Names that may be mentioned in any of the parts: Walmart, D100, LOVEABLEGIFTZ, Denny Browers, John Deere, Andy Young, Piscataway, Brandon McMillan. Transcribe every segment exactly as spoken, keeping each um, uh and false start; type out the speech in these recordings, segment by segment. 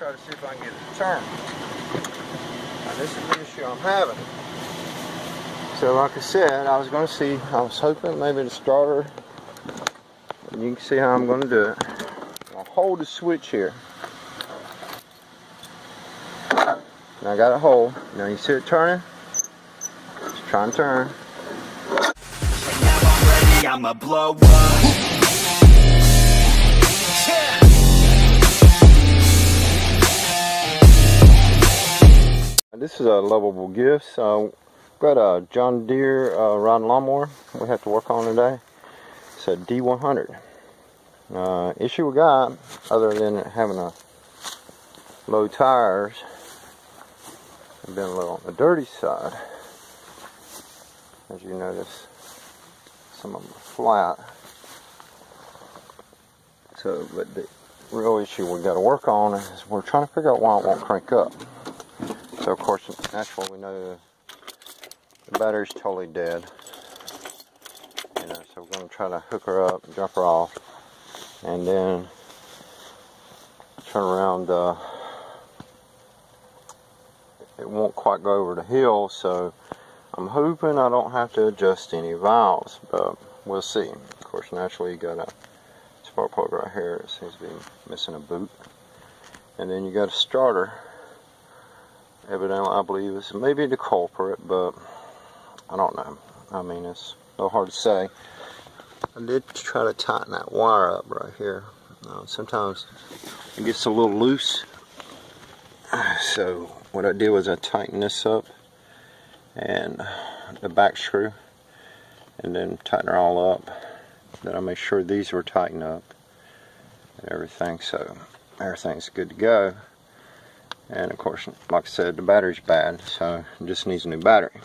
try to see if I can get it to turn. Now, this is the issue I'm having. So like I said, I was going to see, I was hoping maybe the starter, and you can see how I'm going to do it. I'll hold the switch here. And I got a hole. Now you see it turning? It's trying to turn. I'ma blow up. This is a lovable gift. So we've got a John Deere uh, riding lawnmower we have to work on today. It's a D one hundred. Uh, issue we got, other than having a low tires and been a little on the dirty side, as you notice, some of them are flat. So, but the real issue we got to work on is we're trying to figure out why it won't crank up. So of course, that's why we know the battery's totally dead. You know, so we're gonna try to hook her up, drop her off, and then turn around. Uh, it won't quite go over the hill, so I'm hoping I don't have to adjust any valves, but we'll see. Of course, naturally, you got a spark plug right here. It seems to be missing a boot, and then you got a starter. Evidently, I believe it's maybe the culprit, but I don't know. I mean, it's a little hard to say. I did try to tighten that wire up right here. Uh, sometimes it gets a little loose. So what I did was I tightened this up and the back screw, and then tighten her all up. Then I made sure these were tightened up and everything, so everything's good to go. And of course, like I said, the battery's bad, so it just needs a new battery.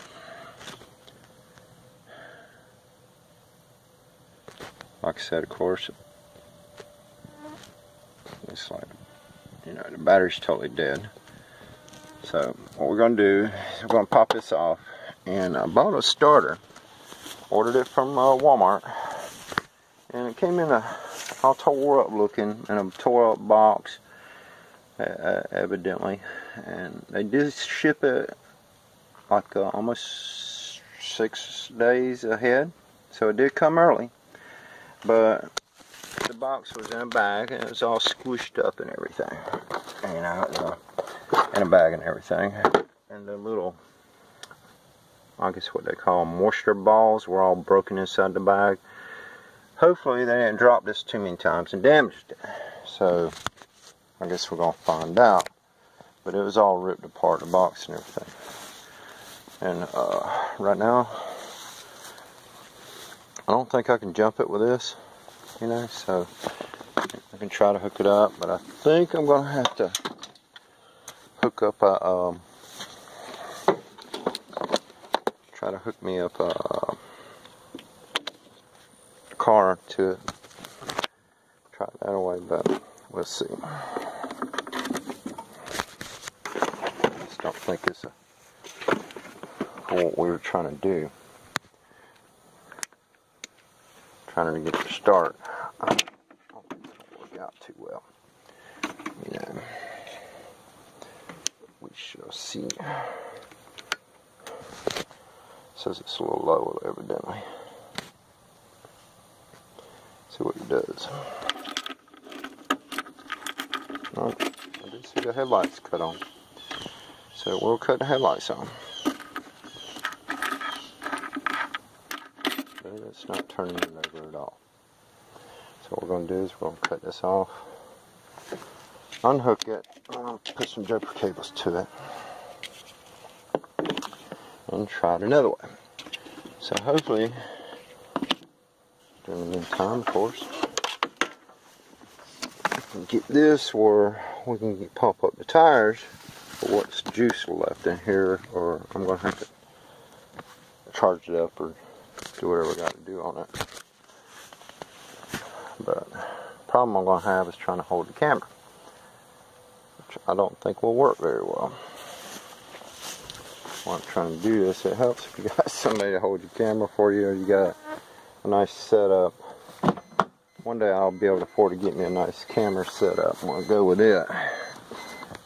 Like I said, of course, it's like, you know, the battery's totally dead. So what we're gonna do is we're gonna pop this off. And I bought a starter, ordered it from uh, Walmart, and it came in a all tore up looking, in a tore up box. Uh, evidently, and they did ship it like uh, almost six days ahead, so it did come early, but the box was in a bag and it was all squished up and everything, you know, uh, in a bag and everything, and the little, I guess what they call moisture balls, were all broken inside the bag. Hopefully they didn't drop this too many times and damaged it, so I guess we're gonna find out. But it was all ripped apart, the box and everything. And uh, right now, I don't think I can jump it with this, you know. So I can try to hook it up, but I think I'm gonna have to hook up a. Um, try to hook me up a, a car to it. Try it that away, but let's see. I just don't think it's what we were trying to do. Trying to get the start. I don't think it'll work out too well. You know, we shall see. It says it's a little low, evidently. Let's see what it does. I did see the headlights cut on, so we'll cut the headlights on. But it's not turning it over at all. So what we're going to do is we're going to cut this off, unhook it, and put some jumper cables to it, and try it another way. So hopefully, during the meantime, of course, get this where we can get, pump up the tires for what's juice left in here, or I'm going to have to charge it up or do whatever I got to do on it. But the problem I'm going to have is trying to hold the camera, which I don't think will work very well. While I'm trying to do this, it helps if you got somebody to hold your camera for you, or you got a nice setup. One day I'll be able to afford to get me a nice camera set up, and we'll go with it.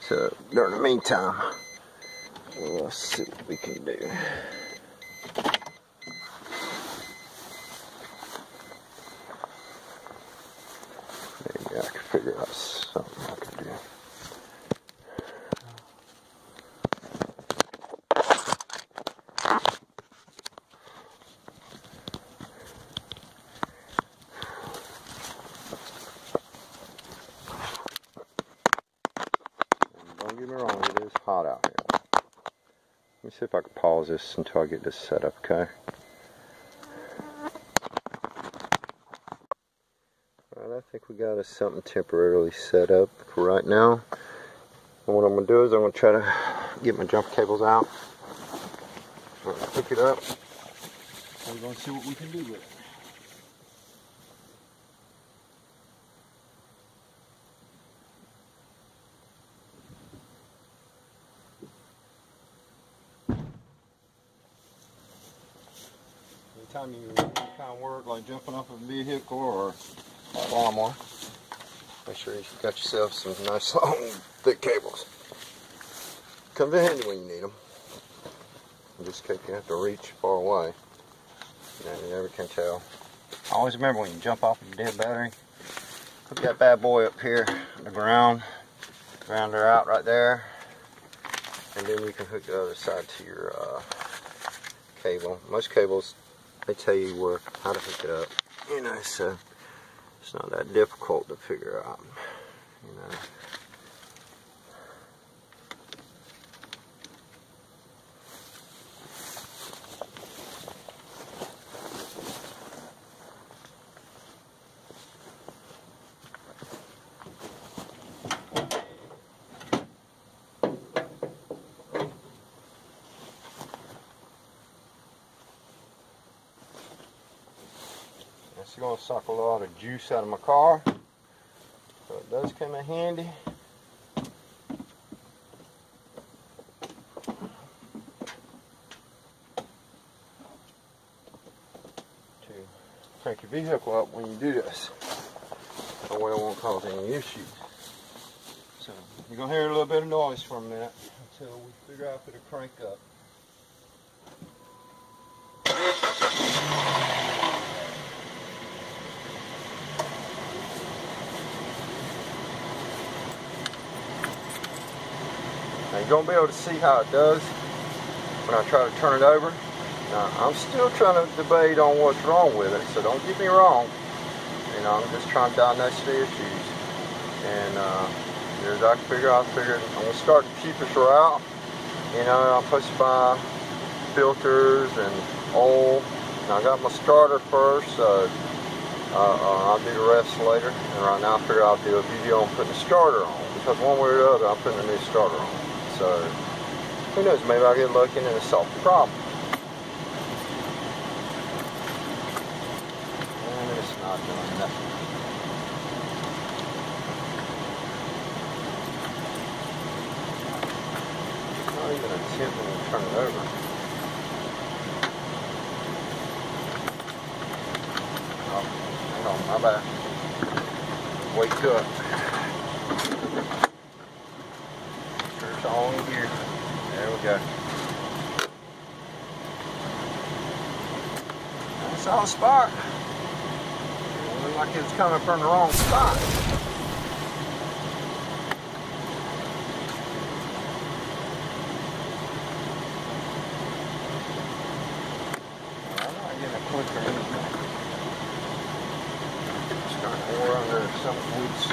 So during the meantime, we'll see what we can do. Maybe I can figure out something I can do. Hot out here. Let me see if I can pause this until I get this set up, okay? Alright, I think we got us something temporarily set up for right now. And what I'm going to do is I'm going to try to get my jump cables out. So I'm going to pick it up. We're going to see what we can do with it. Anytime you do any kind of work like jumping off of a vehicle or a lawnmower, make sure you've got yourself some nice long thick cables. Comes in handy when you need them. In this case, you have to reach far away. You know, you never can tell. Always remember when you jump off of a dead battery, hook that bad boy up here on the ground, ground her out right there, and then you can hook the other side to your uh, cable. Most cables, they tell you where, how to hook it up, you know, so it's not that difficult to figure out, you know. This is going to suck a lot of juice out of my car, so it does come in handy. To crank your vehicle up when you do this, that way it won't cause any issues. So you're going to hear a little bit of noise for a minute until we figure out how to crank up. Now you're going to be able to see how it does when I try to turn it over. Now, I'm still trying to debate on what's wrong with it, so don't get me wrong. You know, I'm just trying to diagnose the issues. And uh, as I can figure out, I figured I'm going to start the cheapest route. You know, I'm supposed to buy filters and oil. And I got my starter first, so uh, uh, I'll do the rest later. And right now I figure I'll do a video on putting the starter on, because one way or the other, I'm putting a new starter on. So, who knows, maybe I'll get lucky and it'll solve the problem. And it's not doing nothing. It's not even attempting to turn it over. Oh, hang on, my bad. Wake up. On here. There we go. That's on spot. It looks like it's coming from the wrong spot. I'm not getting a click or anything. It's starting to wear under some weeds.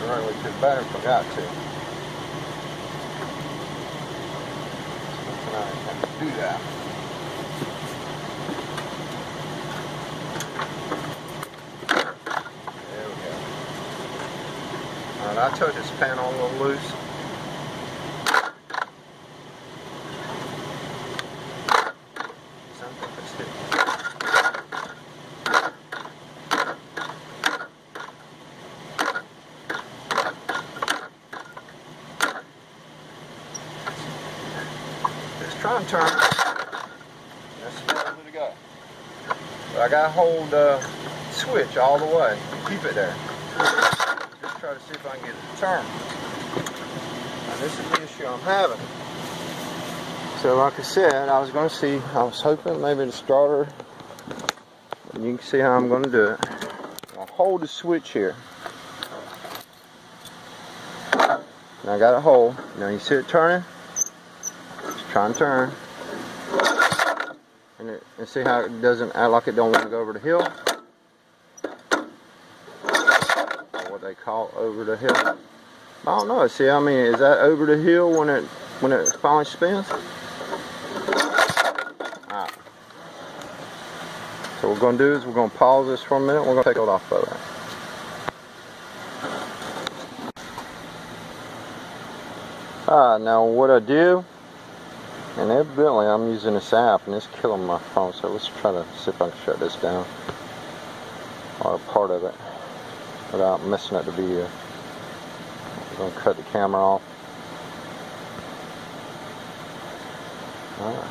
Directly to the battery, forgot to. I have to do that. There we go. Alright, I took this panel a little loose. Something to stick. one turn. That's the way to go. But I gotta hold the switch all the way. Keep it there. Just try to see if I can get it to turn. Now this is the issue I'm having. So like I said, I was gonna see, I was hoping maybe the starter, and you can see how I'm gonna do it. I'll hold the switch here. And I got a hole. Now you see it turning? It's trying to turn. And, it, and see how it doesn't act like it don't want to go over the hill? Or what they call over the hill. I don't know. See, I mean, is that over the hill when it when it finally spins? Alright. So what we're gonna do is we're gonna pause this for a minute, we're gonna take it off of it. Alright, now what I do, and evidently I'm using this app and it's killing my phone, so let's try to see if I can shut this down, or a part of it, without messing up the video. I'm going to cut the camera off. Alright,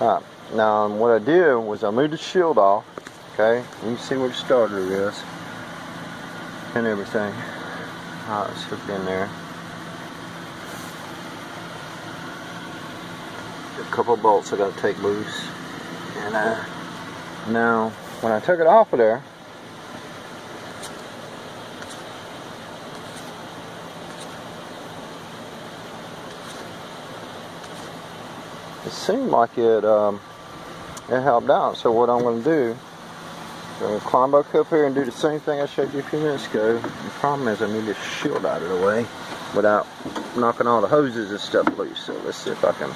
All right. Now what I did was I moved the shield off, okay, you can see where the starter is, and everything. Alright, let's hook in there. A couple bolts I gotta take loose. And uh, now, when I took it off of there, it seemed like it um, it helped out. So what I'm gonna do, I'm going to climb back up here and do the same thing I showed you a few minutes ago. The problem is I need this shield out of the way without knocking all the hoses and stuff loose. So let's see if I can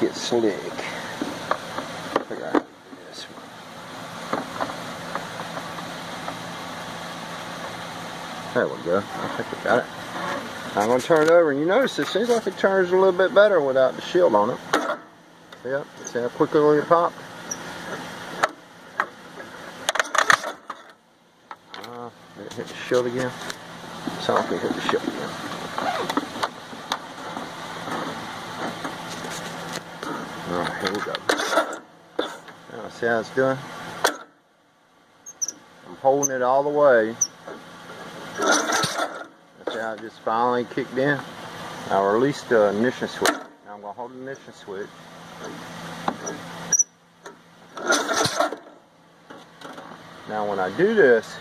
get slick. I think I can do this one. There we go. I think we got it. I'm going to turn it over, and you notice it seems like it turns a little bit better without the shield on it. Yep. See how quickly it popped? Hit the shield again. So I can hit the shield again. Alright, here we go. Now, see how it's doing? I'm holding it all the way. See how it just finally kicked in? Now release the ignition switch. Now I'm going to hold the ignition switch. Now when I do this,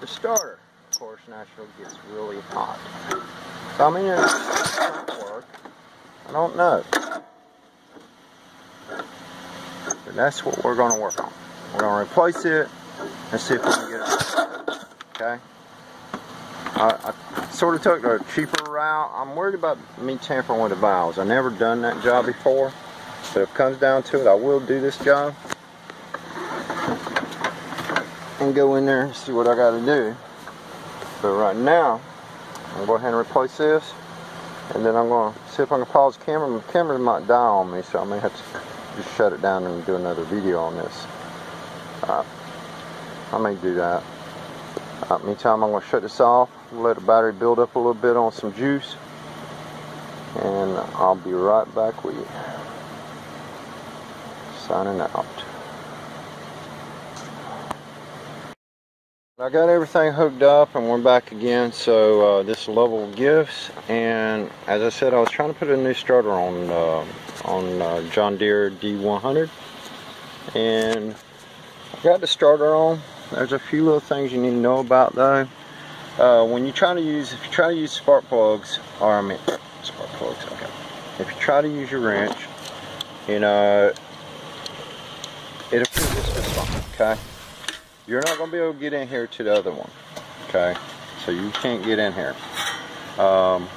the starter, of course, naturally gets really hot. So I mean, it might work. I don't know. But that's what we're going to work on. We're going to replace it and see if we can get it. Okay? I, I sort of took the cheaper route. I'm worried about me tampering with the valves. I've never done that job before. But if it comes down to it, I will do this job. And go in there and see what I gotta do. But right now, I'm gonna go ahead and replace this, and then I'm gonna see if I can pause the camera. The camera might die on me, so I may have to just shut it down and do another video on this. Uh, I may do that. Uh, meantime, I'm gonna shut this off, let the battery build up a little bit on some juice, and I'll be right back with you. Signing out. I got everything hooked up and we're back again. So uh, this level of gifts, and as I said, I was trying to put a new starter on uh, on uh, John Deere D one hundred, and I got the starter on. There's a few little things you need to know about though. Uh, when you try to use, if you try to use spark plugs, or I mean spark plugs, okay. If you try to use your wrench, you know it'll put this response, okay. You're not going to be able to get in here to the other one, okay? So you can't get in here. Um,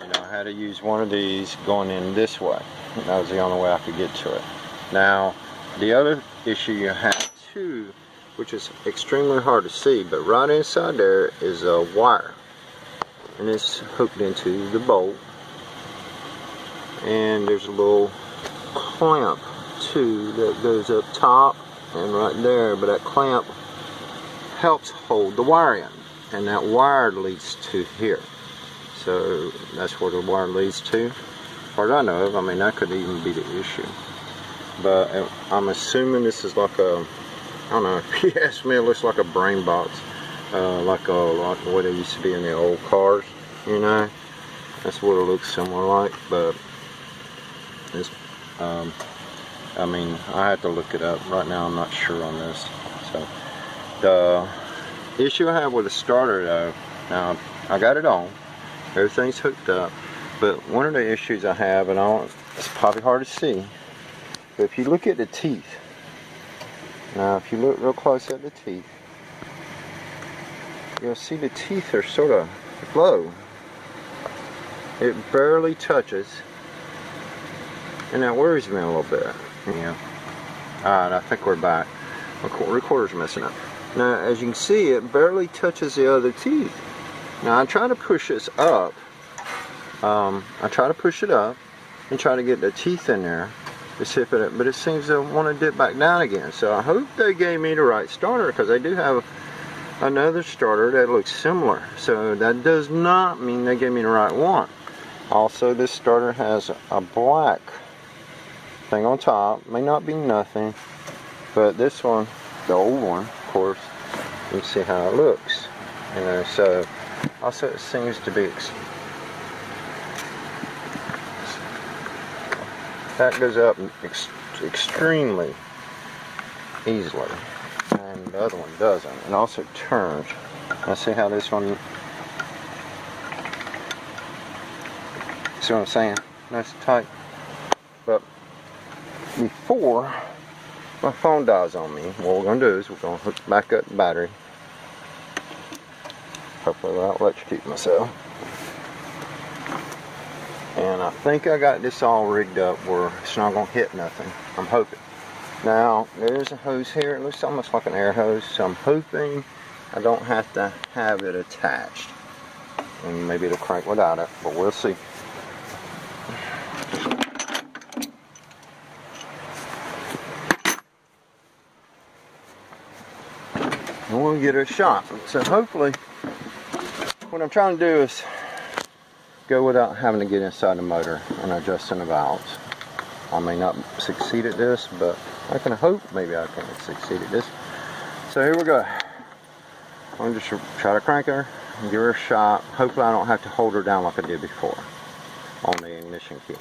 you know, I had to use one of these going in this way. And that was the only way I could get to it. Now, the other issue you have too, which is extremely hard to see, but right inside there is a wire. And it's hooked into the bolt. And there's a little clamp too that goes up top. And right there, but that clamp helps hold the wire in. and that wire leads to here. So that's where the wire leads to. What I know of, I mean, that could even be the issue. But I'm assuming this is like a, I don't know, if you ask me, it looks like a brain box. Uh, like, a, like what they used to be in the old cars, you know. That's what it looks somewhat like, but it's, um, I mean, I had to look it up. Right now I'm not sure on this. So the issue I have with the starter though, now I got it on, everything's hooked up, but one of the issues I have, and I don't, it's probably hard to see, but if you look at the teeth, now if you look real close at the teeth, you'll see the teeth are sort of low. It barely touches, and that worries me a little bit. Yeah. Alright, I think we're back. My recorder's messing up. Now, as you can see, it barely touches the other teeth. Now, I try to push this up. Um, I try to push it up and try to get the teeth in there to sip it up, but it seems to want to dip back down again. So I hope they gave me the right starter, because I do have another starter that looks similar. So that does not mean they gave me the right one. Also, this starter has a black thing on top. May not be nothing, but this one, the old one, of course, you can see how it looks. You know, so also it seems to be, that goes up ex extremely easily, and the other one doesn't. And also turns. Let's see how this one. See what I'm saying? Nice and tight. But before my phone dies on me, what we're going to do is we're going to hook back up the battery. Hopefully I'll electrocute myself. And I think I got this all rigged up where it's not going to hit nothing. I'm hoping. Now, there's a hose here. It looks almost like an air hose. So I'm hoping I don't have to have it attached. And maybe it'll crank without it, but we'll see. And we'll get a shot. So hopefully, what I'm trying to do is go without having to get inside the motor and adjusting the valves. I may not succeed at this, but I can hope maybe I can succeed at this. So here we go. I'm just try to crank her and give her a shot. Hopefully I don't have to hold her down like I did before on the ignition key.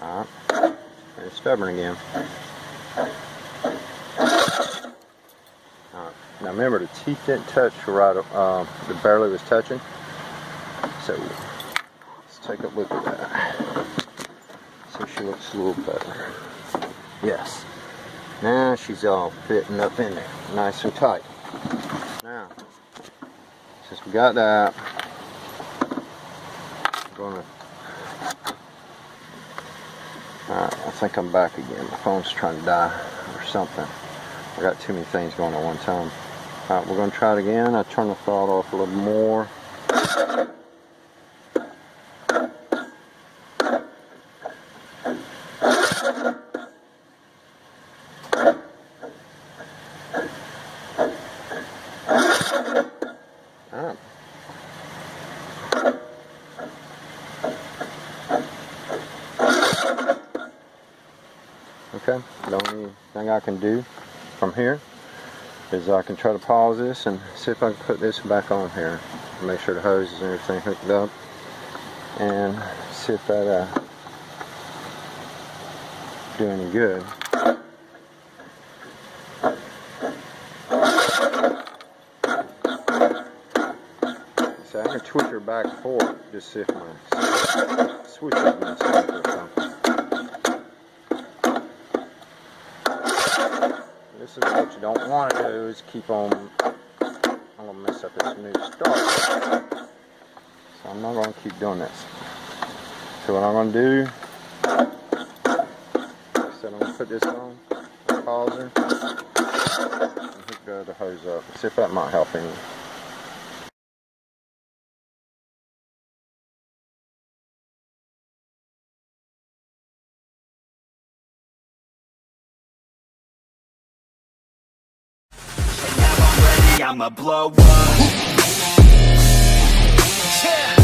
Alright. It's stubborn again. Alright. Now remember, the teeth didn't touch right, uh, the barely was touching. So let's take a look at that. So she looks a little better. Yes. Now she's all fitting up in there. Nice and tight. Now, since we got that, I'm gonna, alright, I think I'm back again. My phone's trying to die or something. I got too many things going on one time. Alright, we're gonna try it again. I turn the throttle off a little more. Okay, the only thing I can do from here is I can try to pause this and see if I can put this back on here. Make sure the hoses and everything hooked up. And see if that uh, do any good. So I can twitch her back and forth just see if my switch is messed up or something. This is what you don't want to do, is keep on, I'm going to mess up this new starter. So I'm not going to keep doing this. So what I'm going to do, so I'm going to put this on, pause her, and hook the other hose up. See if that might help any. I'ma blow up. Yeah.